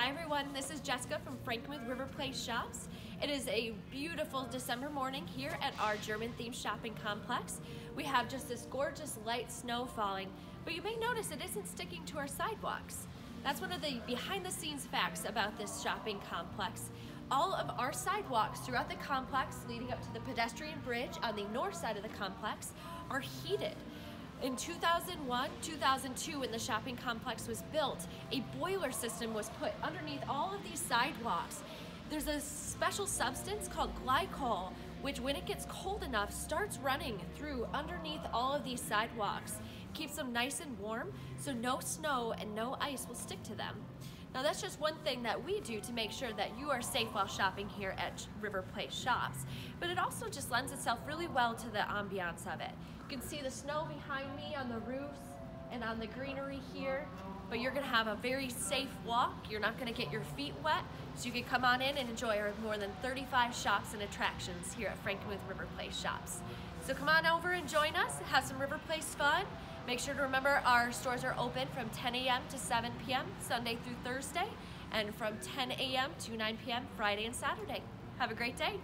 Hi everyone, this is Jessica from Frankenmuth River Place Shops. It is a beautiful December morning here at our German themed shopping complex. We have just this gorgeous light snow falling, but you may notice it isn't sticking to our sidewalks. That's one of the behind the scenes facts about this shopping complex. All of our sidewalks throughout the complex leading up to the pedestrian bridge on the north side of the complex are heated. In 2001, 2002, when the shopping complex was built, a boiler system was put underneath all of these sidewalks. There's a special substance called glycol, which when it gets cold enough, starts running through underneath all of these sidewalks. Keeps them nice and warm, so no snow and no ice will stick to them. Now that's just one thing that we do to make sure that you are safe while shopping here at River Place Shops. But it also just lends itself really well to the ambiance of it. You can see the snow behind me on the roofs and on the greenery here, but you're gonna have a very safe walk. You're not gonna get your feet wet, so you can come on in and enjoy our more than 35 shops and attractions here at Frankenmuth River Place Shops. So come on over and join us, have some River Place fun. Make sure to remember our stores are open from 10 a.m. to 7 p.m. Sunday through Thursday, and from 10 a.m. to 9 p.m. Friday and Saturday. Have a great day.